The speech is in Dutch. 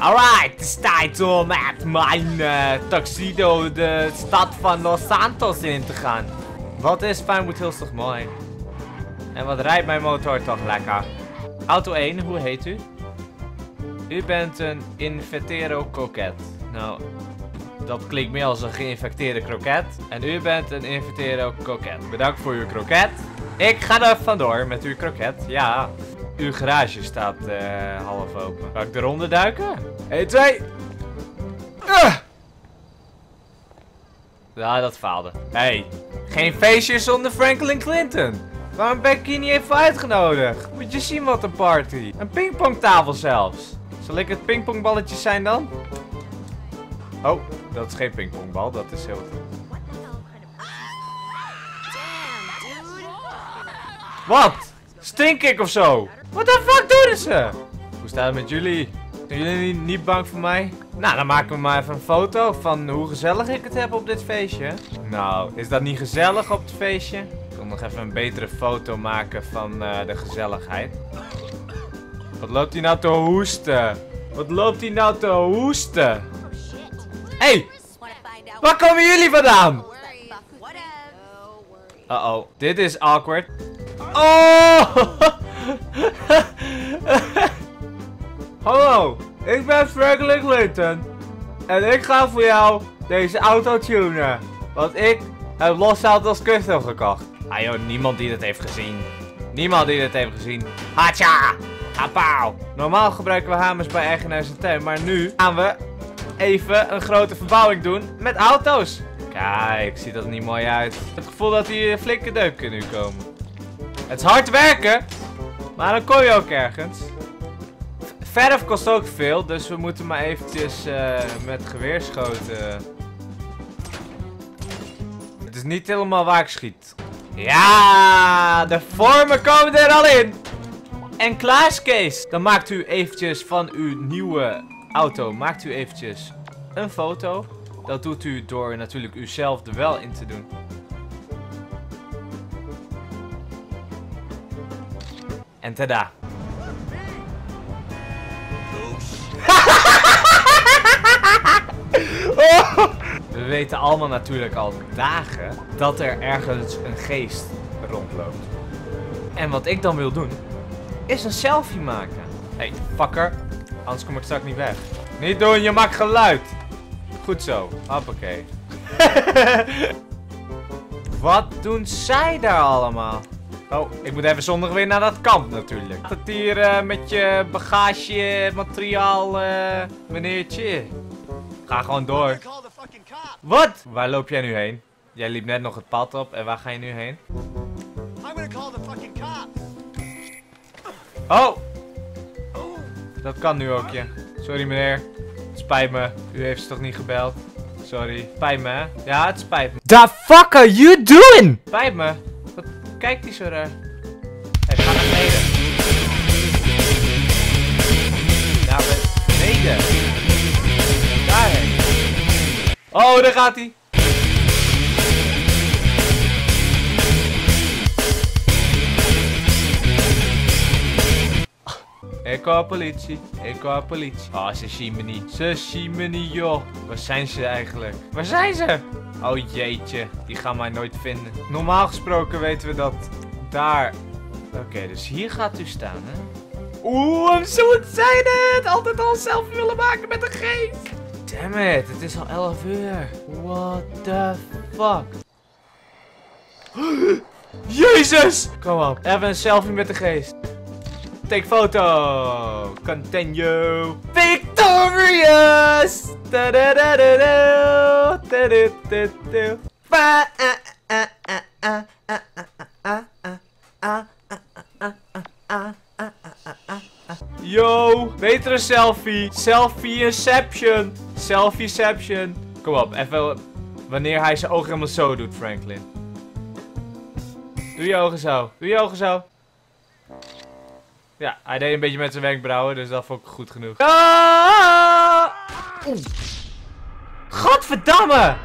Alright, het is tijd om met mijn tuxedo de stad van Los Santos in te gaan. Wat is Pinewood Hills toch mooi. En wat rijdt mijn motor toch lekker. Auto 1, hoe heet u? U bent een Invetero Coquette. Nou, dat klinkt meer als een geïnfecteerde kroket. En u bent een Invetero Coquette. Bedankt voor uw kroket. Ik ga er vandoor met uw kroket, ja. Uw garage staat half open. Kan ik eronder duiken? 1, 2. Ja, dat faalde. Hey, geen feestje zonder Franklin Clinton. Waarom ben ik hier niet even uitgenodigd? Moet je zien wat een party. Een pingpongtafel zelfs. Zal ik het pingpongballetje zijn dan? Oh, dat is geen pingpongbal, dat is heel goed. Wat? Stink ik of zo? What the fuck doen ze? Hoe staat het met jullie? Zijn jullie niet bang voor mij? Nou, dan maken we maar even een foto van hoe gezellig ik het heb op dit feestje. Nou, is dat niet gezellig op het feestje? Ik wil nog even een betere foto maken van de gezelligheid. Wat loopt hij nou te hoesten? Wat loopt hij nou te hoesten? Hé! Waar komen jullie vandaan? Uh-oh. Dit is awkward. Oh! Hallo, ik ben Franklin Clinton. En ik ga voor jou deze auto tunen. Want ik heb Los Santos custom gekocht. Ah joh, niemand die dit heeft gezien. Niemand die dit heeft gezien. Hacha! Apauw! Normaal gebruiken we hamers bij Ergeneus en Teun, maar nu gaan we even een grote verbouwing doen met auto's. Kijk, ziet dat niet mooi uit. Het gevoel dat hier een flinke deuk kunnen komen. Het is hard werken, maar dan kom je ook ergens. Verf kost ook veel, dus we moeten maar eventjes met geweerschoten. Het is niet helemaal waar ik schiet. Ja, de vormen komen er al in. En klaar, Kees. Dan maakt u eventjes van uw nieuwe auto, maakt u eventjes een foto. Dat doet u door natuurlijk uzelf er wel in te doen. En tada. We weten allemaal natuurlijk al dagen dat er ergens een geest rondloopt. En wat ik dan wil doen, is een selfie maken. Hé, fucker. Anders kom ik straks niet weg. Niet doen, je maakt geluid. Goed zo. Hoppakee. Wat doen zij daar allemaal? Oh, ik moet even zondag weer naar dat kamp natuurlijk. Dat hier met je bagage, materiaal, meneertje. Ga gewoon door. Wat? Waar loop jij nu heen? Jij liep net nog het pad op en waar ga je nu heen? Oh! Dat kan nu ook, ja. Sorry meneer. Het spijt me. U heeft ze toch niet gebeld? Sorry. Spijt me, hè? Ja, het spijt me. The fuck are you doing? Spijt me. Kijk die zo raar. Hij gaat naar beneden. Naar beneden. Daarheen. Oh, daar gaat hij. Ik hoor politie. Ik hoor politie. Oh, ze zien me niet. Ze zien me niet, joh. Waar zijn ze eigenlijk? Waar zijn ze? Oh jeetje, die gaan mij nooit vinden. Normaal gesproken weten we dat daar... Oké, dus hier gaat u staan, hè? Oeh, en zo zijn het! Altijd al zelf willen maken met een geest! Dammit, het is al 11 uur. What the fuck? Jezus! Kom op, even een selfie met de geest. Take foto! Continue! Victorious! Da da da da da da da da da. Yo! Betere selfie! Selfie-inception! Selfie-ception! Kom op, even wanneer hij zijn ogen helemaal zo doet, Franklin. Doe je ogen zo! Doe je ogen zo! Ja, hij deed een beetje met zijn wenkbrauwen, dus dat vond ik goed genoeg. Ah! Godverdamme!